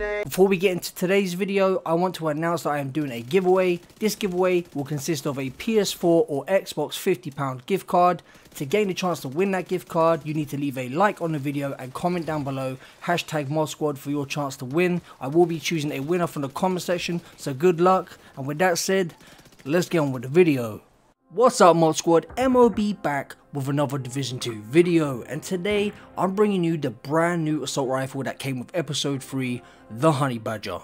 today. Before we get into today's video, I want to announce that I am doing a giveaway. This giveaway will consist of a PS4 or Xbox £50 gift card. To gain the chance to win that gift card, you need to leave a like on the video and comment down below hashtag Mod Squad for your chance to win. I will be choosing a winner from the comment section, so good luck. And with that said, let's get on with the video. What's up, Mod Squad? MOB back with another Division 2 video, and today I'm bringing you the brand new assault rifle that came with Episode 3, the Honey Badger.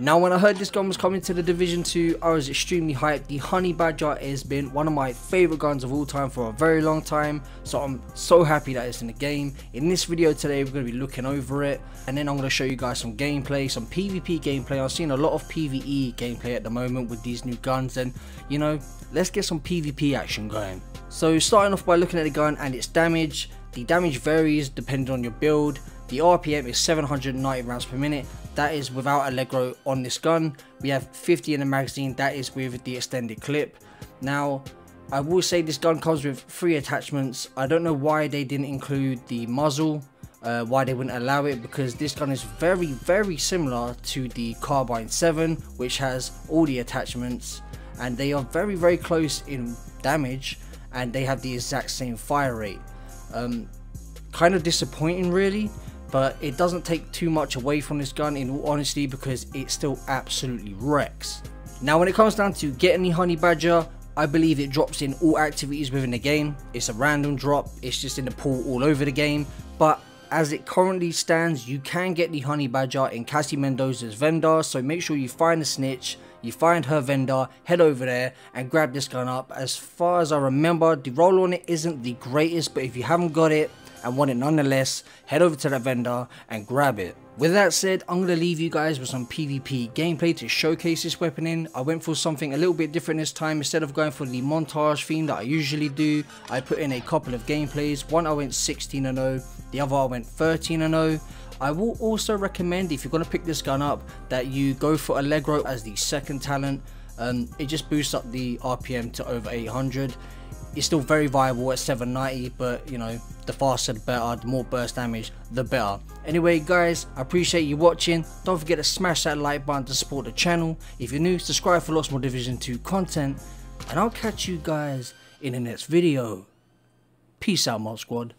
Now, when I heard this gun was coming to the Division 2, I was extremely hyped. The Honey Badger has been one of my favourite guns of all time for a very long time, so I'm so happy that it's in the game. In this video today, we're going to be looking over it, and then I'm going to show you guys some gameplay, some PvP gameplay. I've seen a lot of PvE gameplay at the moment with these new guns, and you know, let's get some PvP action going. So starting off by looking at the gun and its damage. The damage varies depending on your build. The RPM is 790 rounds per minute. That is without Allegro on this gun. We have 50 in the magazine. That is with the extended clip. Now, I will say this gun comes with 3 attachments. I don't know why they didn't include the muzzle, why they wouldn't allow it, because this gun is very, very similar to the Carbine 7, which has all the attachments, and they are very, very close in damage, and they have the exact same fire rate. Kind of disappointing really, but it doesn't take too much away from this gun in all honesty, because it still absolutely wrecks. Now, when it comes down to getting the Honey Badger, I believe it drops in all activities within the game. It's a random drop, it's just in the pool all over the game, but as it currently stands, you can get the Honey Badger in Cassie Mendoza's vendor, so make sure you find the snitch, you find her vendor, head over there and grab this gun up. As far as I remember, the roll on it isn't the greatest, but if you haven't got it and want it nonetheless, head over to that vendor and grab it. With that said, I'm going to leave you guys with some PvP gameplay to showcase this weapon in. I went for something a little bit different this time. Instead of going for the montage theme that I usually do, I put in a couple of gameplays. One I went 16-0, the other I went 13-0. I will also recommend, if you're going to pick this gun up, that you go for Allegro as the second talent. It just boosts up the RPM to over 800. It's still very viable at 790, but you know, the faster the better, the more burst damage the better. Anyway guys, I appreciate you watching. Don't forget to smash that like button to support the channel. If you're new, subscribe for lots more Division 2 content, and I'll catch you guys in the next video. Peace out, Mod Squad.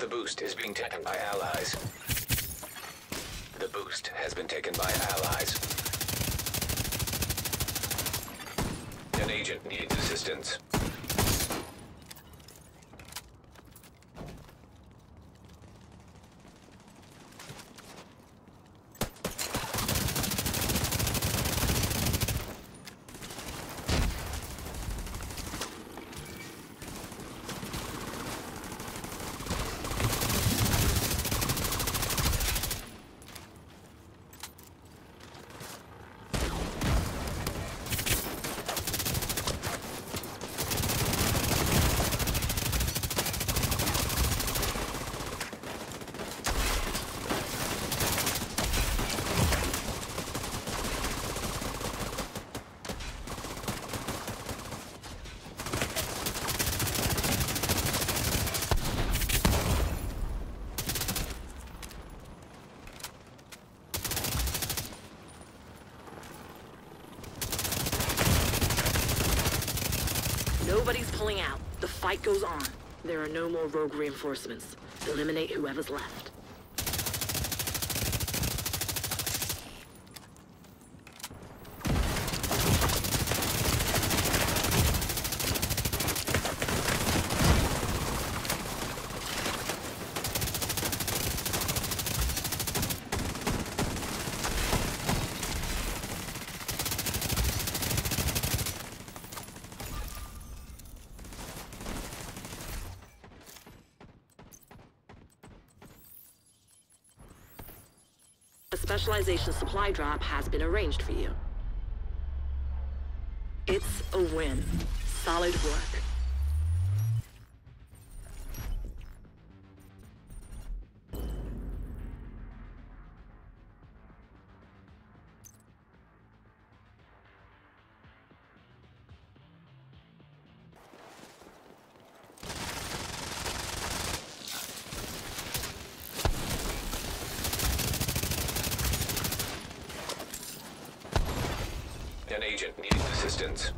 The boost is being taken by allies. The boost has been taken by allies. An agent needs assistance. Nobody's pulling out. The fight goes on. There are no more rogue reinforcements. Eliminate whoever's left. Specialization supply drop has been arranged for you. It's a win. Solid work. An agent needs assistance.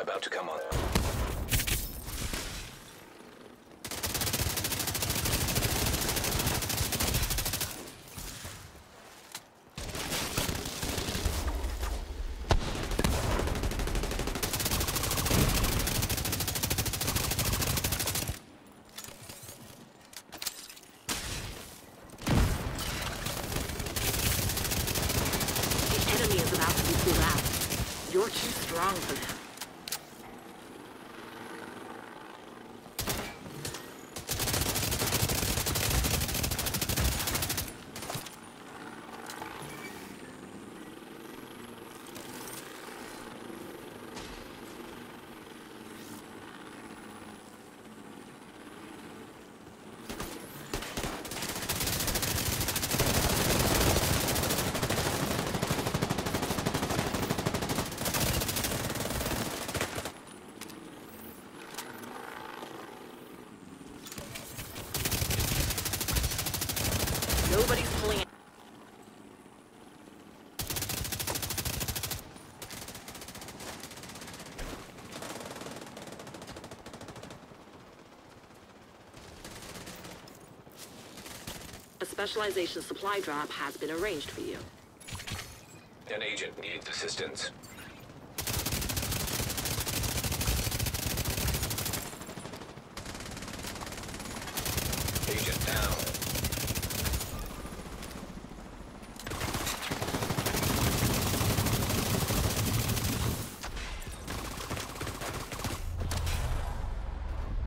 About to come on. The enemy is about to be pulled out. You're too strong for them. Nobody's pulling it. A specialization supply drop has been arranged for you. An agent needs assistance. Agent down.